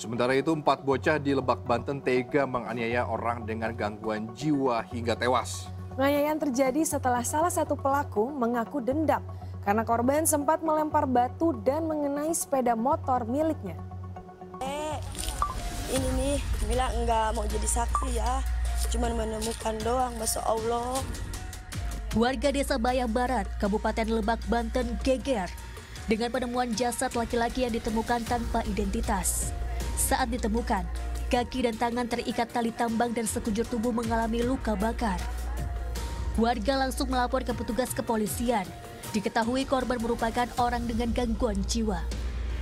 Sementara itu, 4 bocah di Lebak Banten tega menganiaya orang dengan gangguan jiwa hingga tewas. Penganiayaan terjadi setelah salah satu pelaku mengaku dendam karena korban sempat melempar batu dan mengenai sepeda motor miliknya. Ini nih, bilang enggak mau jadi saksi ya, cuman menemukan doang, masya Allah. Warga Desa Bayah Barat, Kabupaten Lebak, Banten geger dengan penemuan jasad laki-laki yang ditemukan tanpa identitas. Saat ditemukan, kaki dan tangan terikat tali tambang dan sekujur tubuh mengalami luka bakar. Warga langsung melapor ke petugas kepolisian. Diketahui korban merupakan orang dengan gangguan jiwa.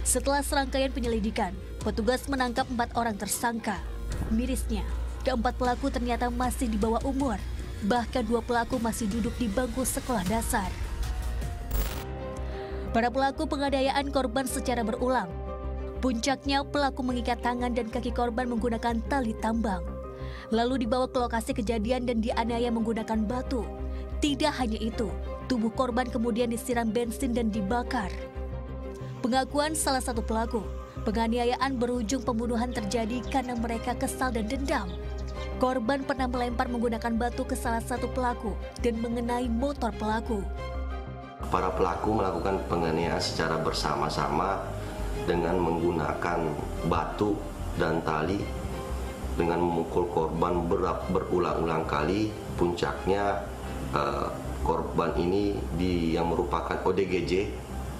Setelah serangkaian penyelidikan, petugas menangkap 4 orang tersangka. Mirisnya, keempat pelaku ternyata masih di bawah umur. Bahkan 2 pelaku masih duduk di bangku sekolah dasar. Para pelaku penganiayaan korban secara berulang. Puncaknya, pelaku mengikat tangan dan kaki korban menggunakan tali tambang. Lalu dibawa ke lokasi kejadian dan dianiaya menggunakan batu. Tidak hanya itu, tubuh korban kemudian disiram bensin dan dibakar. Pengakuan salah satu pelaku, penganiayaan berujung pembunuhan terjadi karena mereka kesal dan dendam. Korban pernah melempar menggunakan batu ke salah satu pelaku dan mengenai motor pelaku. Para pelaku melakukan penganiayaan secara bersama-sama dengan menggunakan batu dan tali dengan memukul korban berulang-ulang kali. Puncaknya korban ini yang merupakan ODGJ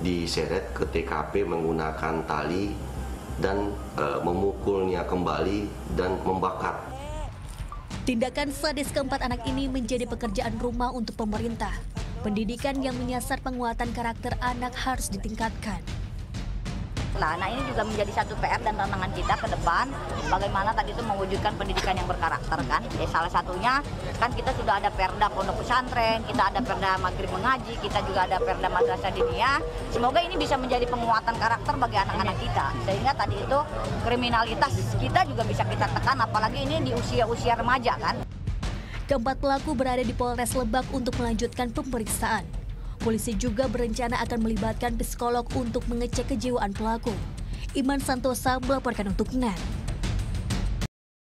diseret ke TKP menggunakan tali dan memukulnya kembali dan membakar. Tindakan sadis keempat anak ini menjadi pekerjaan rumah untuk pemerintah. Pendidikan yang menyasar penguatan karakter anak harus ditingkatkan. Nah ini juga menjadi satu PR dan tantangan kita ke depan, bagaimana tadi itu mewujudkan pendidikan yang berkarakter kan. Salah satunya kan kita sudah ada perda pondok pesantren, kita ada perda magrib mengaji, kita juga ada perda madrasah diniyah. Semoga ini bisa menjadi penguatan karakter bagi anak-anak kita. Sehingga tadi itu kriminalitas kita juga bisa kita tekan, apalagi ini di usia-usia remaja kan. Keempat pelaku berada di Polres Lebak untuk melanjutkan pemeriksaan. Polisi juga berencana akan melibatkan psikolog untuk mengecek kejiwaan pelaku. Iman Santosa melaporkan untuk NET.